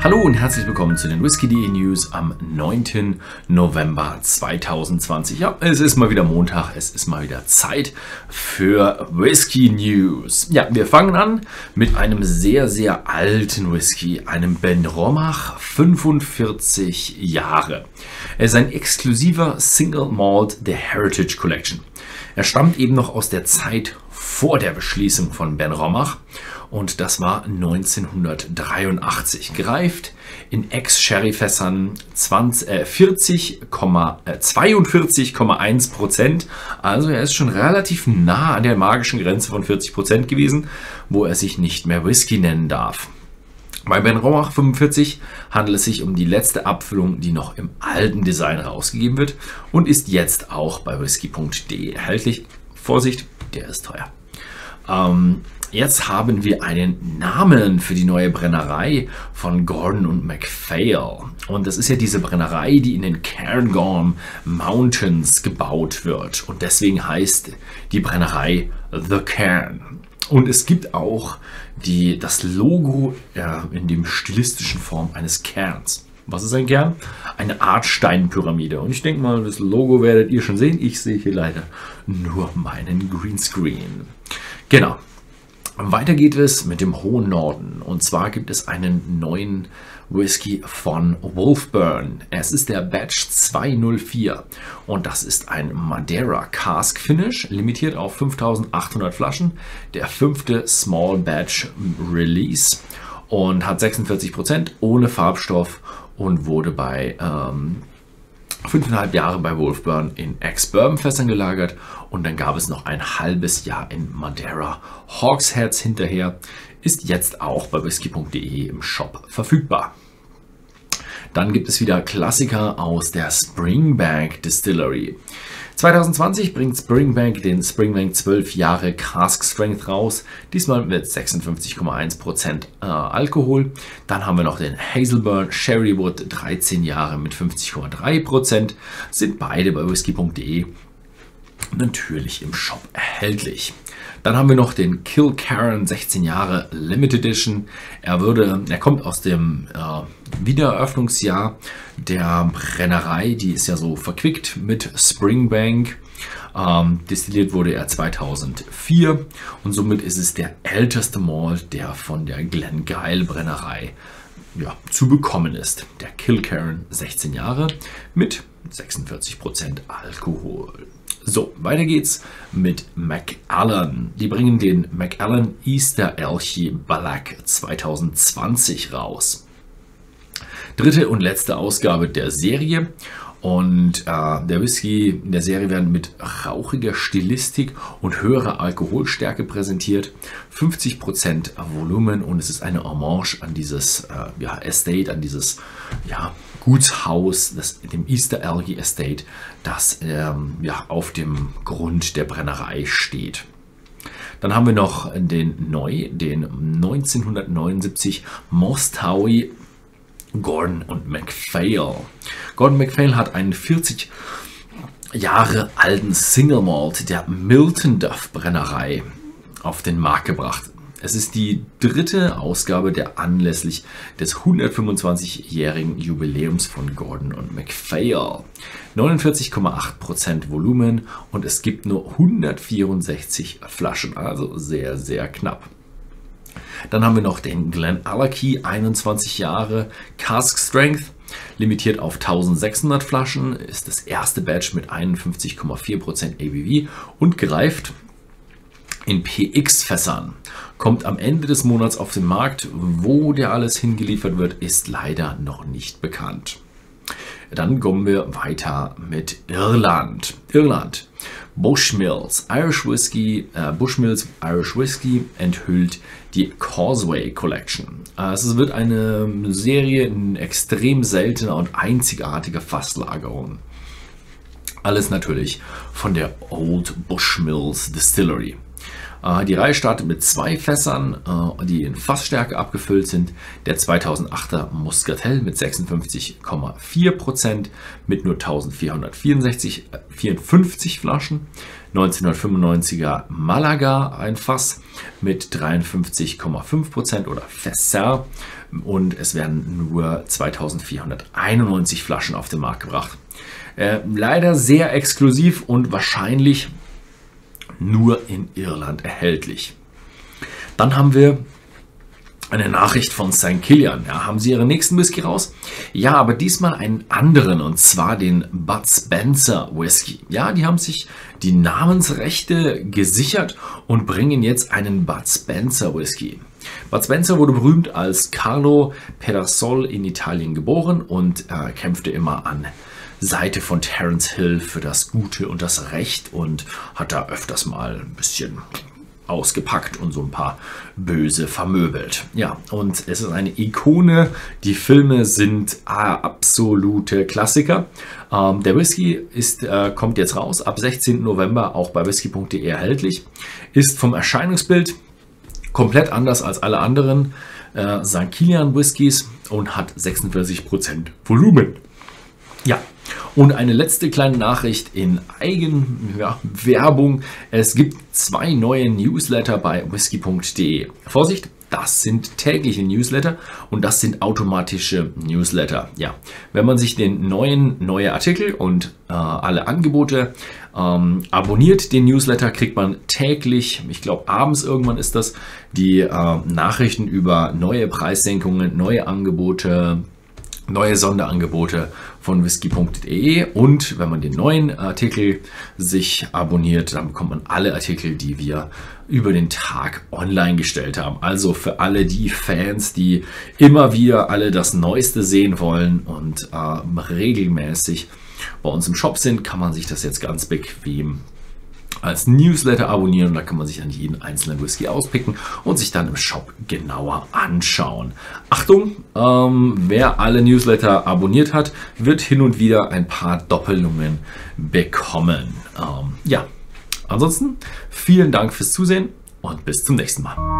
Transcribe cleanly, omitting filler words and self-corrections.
Hallo und herzlich willkommen zu den Whisky.de News am 9. November 2020. Ja, es ist mal wieder Montag, es ist mal wieder Zeit für Whisky News. Ja, wir fangen an mit einem sehr, sehr alten Whisky, einem Benromach, 45 Jahre. Er ist ein exklusiver Single Malt der Heritage Collection. Er stammt eben noch aus der Zeit vor der Beschließung von Benromach. Und das war 1983. Gereift in Ex-Sherry-Fässern 42,1%. Also er ist schon relativ nah an der magischen Grenze von 40% gewesen, wo er sich nicht mehr Whisky nennen darf. Bei Benromach 45 handelt es sich um die letzte Abfüllung, die noch im alten Design herausgegeben wird und ist jetzt auch bei Whisky.de erhältlich. Vorsicht, der ist teuer. Jetzt haben wir einen Namen für die neue Brennerei von Gordon und MacPhail. Und das ist ja diese Brennerei, die in den Cairngorm Mountains gebaut wird. Und deswegen heißt die Brennerei The Cairn. Und es gibt auch das Logo in dem stilistischen Form eines Cairns. Was ist ein Cairn? Eine Art Steinpyramide. Und ich denke mal, das Logo werdet ihr schon sehen. Ich sehe hier leider nur meinen Greenscreen. Genau. Weiter geht es mit dem hohen Norden, und zwar gibt es einen neuen Whisky von Wolfburn. Es ist der Batch 204 und das ist ein Madeira Cask Finish, limitiert auf 5800 Flaschen, der fünfte Small Batch Release und hat 46% ohne Farbstoff und wurde bei 5,5 Jahre bei Wolfburn in Ex-Bourbon-Fässern gelagert und dann gab es noch ein halbes Jahr in Madeira Hawksheads hinterher, ist jetzt auch bei Whisky.de im Shop verfügbar. Dann gibt es wieder Klassiker aus der Springbank Distillery. 2020 bringt Springbank den Springbank 12 Jahre Cask Strength raus, diesmal mit 56,1% Alkohol. Dann haben wir noch den Hazelburn Sherrywood 13 Jahre mit 50,3%, sind beide bei whisky.de natürlich im Shop erhältlich. Dann haben wir noch den Kilkerran 16 Jahre Limited Edition. Er kommt aus dem Wiedereröffnungsjahr der Brennerei, die ist ja so verquickt mit Springbank. Destilliert wurde er 2004 und somit ist es der älteste Malt, der von der Glengyle Brennerei zu bekommen ist. Der Kilkerran 16 Jahre mit 46% Alkohol. So, weiter geht's mit Macallan. Die bringen den Macallan Easter Elchie 2020 raus. Dritte und letzte Ausgabe der Serie. Und der Whisky in der Serie werden mit rauchiger Stilistik und höherer Alkoholstärke präsentiert. 50% Volumen und es ist eine Hommage an dieses Estate, an dieses Gutshaus, dem Easter Elchie Estate, das auf dem Grund der Brennerei steht. Dann haben wir noch den 1979 Mosstowie Gordon und MacPhail. Gordon MacPhail hat einen 40 Jahre alten Single Malt der Milton Duff Brennerei auf den Markt gebracht. Es ist die dritte Ausgabe der anlässlich des 125-jährigen Jubiläums von Gordon und MacPhail. 49,8% Volumen und es gibt nur 164 Flaschen, also sehr, sehr knapp. Dann haben wir noch den GlenAllachie 21 Jahre Cask Strength, limitiert auf 1600 Flaschen, ist das erste Batch mit 51,4% ABV und gereift in PX-Fässern. Kommt am Ende des Monats auf den Markt, wo der alles hingeliefert wird, ist leider noch nicht bekannt. Dann kommen wir weiter mit Irland. Bushmills Irish Whisky enthüllt die Causeway Collection. Es wird eine Serie in extrem seltener und einzigartiger Fasslagerung. Alles natürlich von der Old Bushmills Distillery. Die Reihe startet mit 2 Fässern, die in Fassstärke abgefüllt sind. Der 2008er Muscatel mit 56,4%, mit nur 1454 Flaschen. 1995er Malaga, ein Fass mit 53,5% oder Fässer. Und es werden nur 2491 Flaschen auf den Markt gebracht. Leider sehr exklusiv und wahrscheinlich nur in Irland erhältlich. Dann haben wir eine Nachricht von St. Kilian. Ja, haben Sie Ihren nächsten Whisky raus? Ja, aber diesmal einen anderen, und zwar den Bud Spencer Whisky. Ja, die haben sich die Namensrechte gesichert und bringen jetzt einen Bud Spencer Whisky. Bud Spencer wurde berühmt als Carlo Pedersoli in Italien geboren und kämpfte immer an Seite von Terence Hill für das Gute und das Recht und hat da öfters mal ein bisschen ausgepackt und so ein paar Böse vermöbelt. Ja, und es ist eine Ikone. Die Filme sind absolute Klassiker. Der Whisky ist, kommt jetzt raus, ab 16. November auch bei whisky.de erhältlich. Ist vom Erscheinungsbild komplett anders als alle anderen St. Kilian Whiskys und hat 46% Volumen. Ja, und eine letzte kleine Nachricht in Eigenwerbung. Es gibt 2 neue Newsletter bei whisky.de. Vorsicht, das sind tägliche Newsletter und das sind automatische Newsletter. Ja, wenn man sich den neue Artikel und alle Angebote abonniert, den Newsletter, kriegt man täglich, ich glaube abends irgendwann ist das, die Nachrichten über neue Preissenkungen, neue Angebote, neue Sonderangebote von whisky.de, und wenn man den neuen Artikel sich abonniert, dann bekommt man alle Artikel, die wir über den Tag online gestellt haben. Also für alle die Fans, die immer wieder alle das Neueste sehen wollen und regelmäßig bei uns im Shop sind, kann man sich das jetzt ganz bequem als Newsletter abonnieren. Da kann man sich dann jeden einzelnen Whisky auspicken und sich dann im Shop genauer anschauen. Achtung, wer alle Newsletter abonniert hat, wird hin und wieder ein paar Doppelungen bekommen. Ja, ansonsten vielen Dank fürs Zusehen und bis zum nächsten Mal.